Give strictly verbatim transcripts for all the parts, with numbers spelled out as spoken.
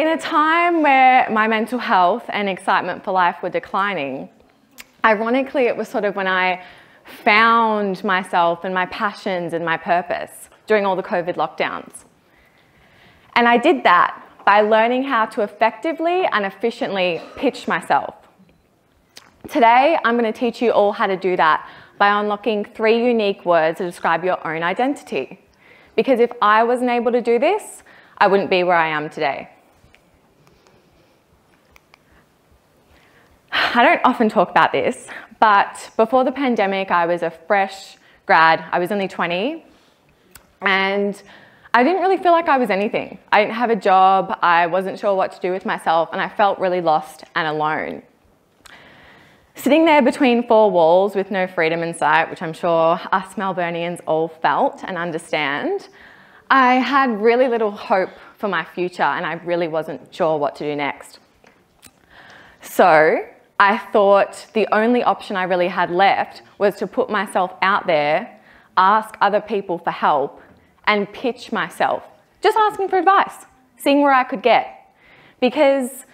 In a time where my mental health and excitement for life were declining, ironically, it was sort of when I found myself and my passions and my purpose during all the COVID lockdowns. And I did that by learning how to effectively and efficiently pitch myself. Today, I'm going to teach you all how to do that by unlocking three unique words to describe your own identity. Because if I wasn't able to do this, I wouldn't be where I am today. I don't often talk about this, but before the pandemic, I was a fresh grad. I was only twenty, and I didn't really feel like I was anything. I didn't have a job. I wasn't sure what to do with myself, and I felt really lost and alone. Sitting there between four walls with no freedom in sight, which I'm sure us Melburnians all felt and understand, I had really little hope for my future, and I really wasn't sure what to do next. So I thought the only option I really had left was to put myself out there, ask other people for help, and pitch myself, just asking for advice, seeing where I could get. Because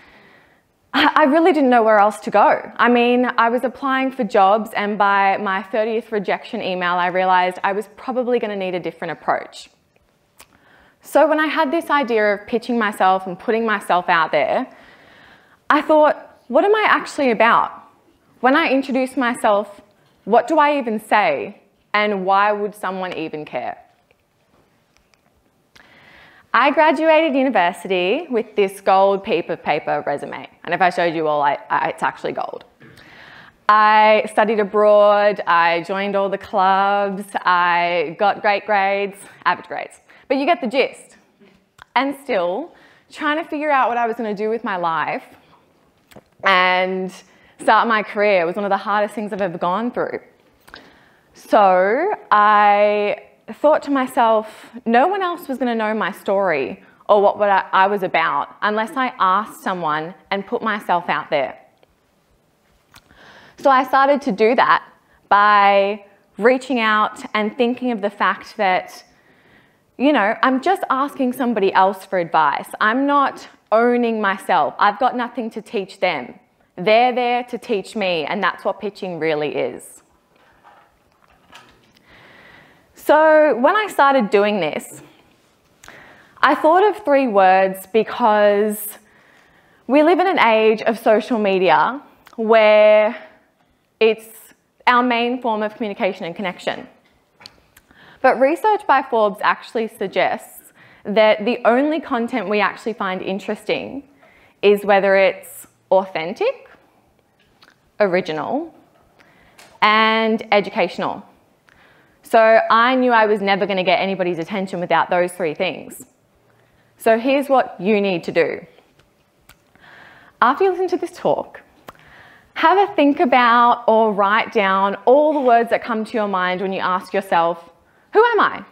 I really didn't know where else to go. I mean, I was applying for jobs, and by my thirtieth rejection email, I realized I was probably going to need a different approach. So when I had this idea of pitching myself and putting myself out there, I thought, what am I actually about? When I introduce myself, what do I even say? And why would someone even care? I graduated university with this gold paper paper resume. And if I showed you all, I, I, it's actually gold. I studied abroad. I joined all the clubs. I got great grades, average grades. But you get the gist. And still, trying to figure out what I was going to do with my life and start my career was one of the hardest things I've ever gone through. So I thought to myself, no one else was going to know my story or what I was about unless I asked someone and put myself out there. So I started to do that by reaching out and thinking of the fact that, you know, I'm just asking somebody else for advice. I'm not owning myself. I've got nothing to teach them. They're there to teach me, and that's what pitching really is. So when I started doing this, I thought of three words because we live in an age of social media where it's our main form of communication and connection. But research by Forbes actually suggests that the only content we actually find interesting is whether it's authentic, original, and educational. So I knew I was never going to get anybody's attention without those three things. So here's what you need to do. After you listen to this talk, have a think about or write down all the words that come to your mind when you ask yourself, who am I?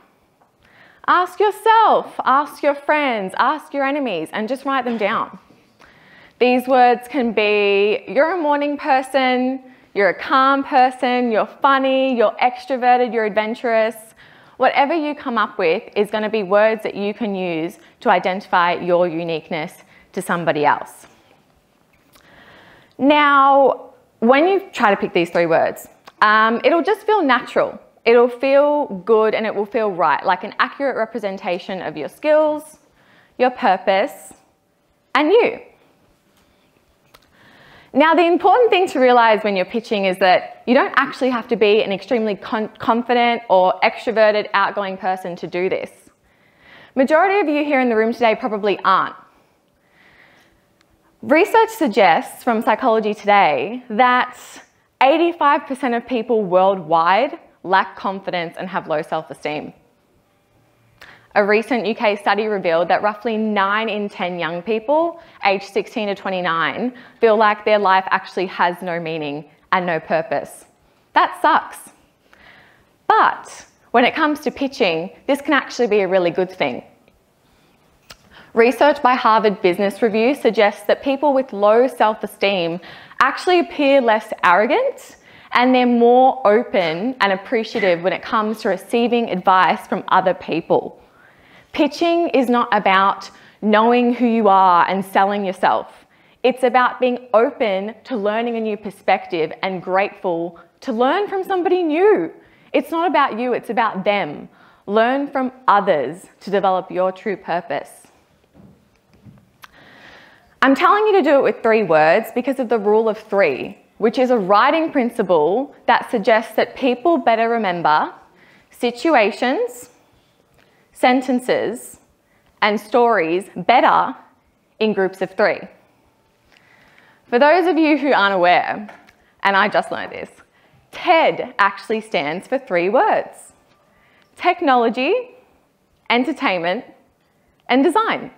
Ask yourself, ask your friends, ask your enemies, and just write them down. These words can be, you're a morning person, you're a calm person, you're funny, you're extroverted, you're adventurous. Whatever you come up with is going to be words that you can use to identify your uniqueness to somebody else. Now, when you try to pick these three words, um, it'll just feel natural. It'll feel good and it will feel right, like an accurate representation of your skills, your purpose, and you. Now, the important thing to realize when you're pitching is that you don't actually have to be an extremely confident or extroverted, outgoing person to do this. Majority of you here in the room today probably aren't. Research suggests from Psychology Today that eighty-five percent of people worldwide lack confidence and have low self-esteem. A recent U K study revealed that roughly nine in ten young people aged sixteen to twenty-nine feel like their life actually has no meaning and no purpose. That sucks. But when it comes to pitching, this can actually be a really good thing. Research by Harvard Business Review suggests that people with low self-esteem actually appear less arrogant, and they're more open and appreciative when it comes to receiving advice from other people. Pitching is not about knowing who you are and selling yourself. It's about being open to learning a new perspective and grateful to learn from somebody new. It's not about you, it's about them. Learn from others to develop your true purpose. I'm telling you to do it with three words because of the rule of three, which is a writing principle that suggests that people better remember situations, sentences, and stories better in groups of three. For those of you who aren't aware, and I just learned this, TED actually stands for three words: technology, entertainment, and design.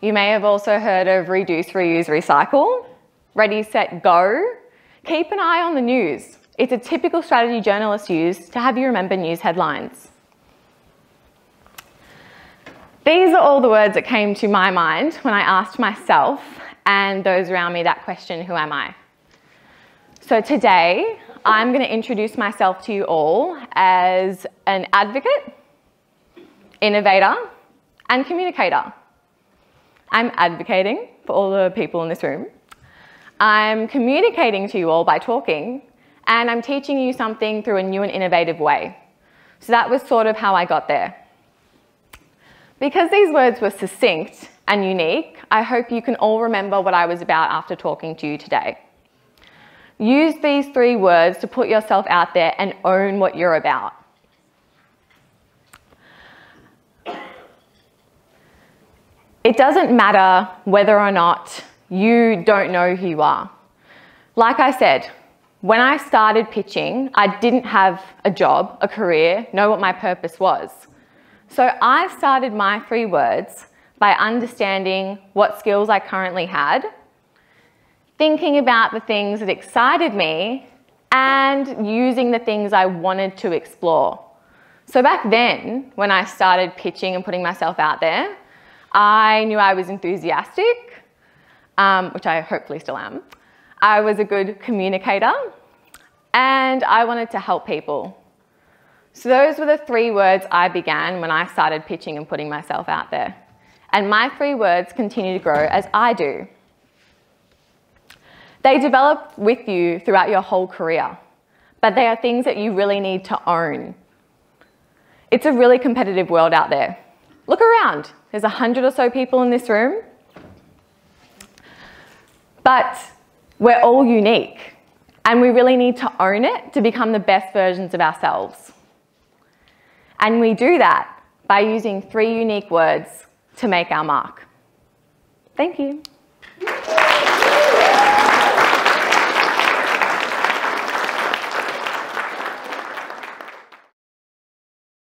You may have also heard of reduce, reuse, recycle, ready, set, go. Keep an eye on the news. It's a typical strategy journalists use to have you remember news headlines. These are all the words that came to my mind when I asked myself and those around me that question, who am I? So today, I'm going to introduce myself to you all as an advocate, innovator, and communicator. I'm advocating for all the people in this room. I'm communicating to you all by talking, and I'm teaching you something through a new and innovative way. So that was sort of how I got there. Because these words were succinct and unique, I hope you can all remember what I was about after talking to you today. Use these three words to put yourself out there and own what you're about. It doesn't matter whether or not you don't know who you are. Like I said, when I started pitching, I didn't have a job, a career, know what my purpose was. So I started my three words by understanding what skills I currently had, thinking about the things that excited me, and using the things I wanted to explore. So back then, when I started pitching and putting myself out there, I knew I was enthusiastic, um, which I hopefully still am. I was a good communicator, and I wanted to help people. So those were the three words I began when I started pitching and putting myself out there. And my three words continue to grow as I do. They develop with you throughout your whole career, but they are things that you really need to own. It's a really competitive world out there. Look around. There's a hundred or so people in this room, but we're all unique, and we really need to own it to become the best versions of ourselves. And we do that by using three unique words to make our mark. Thank you.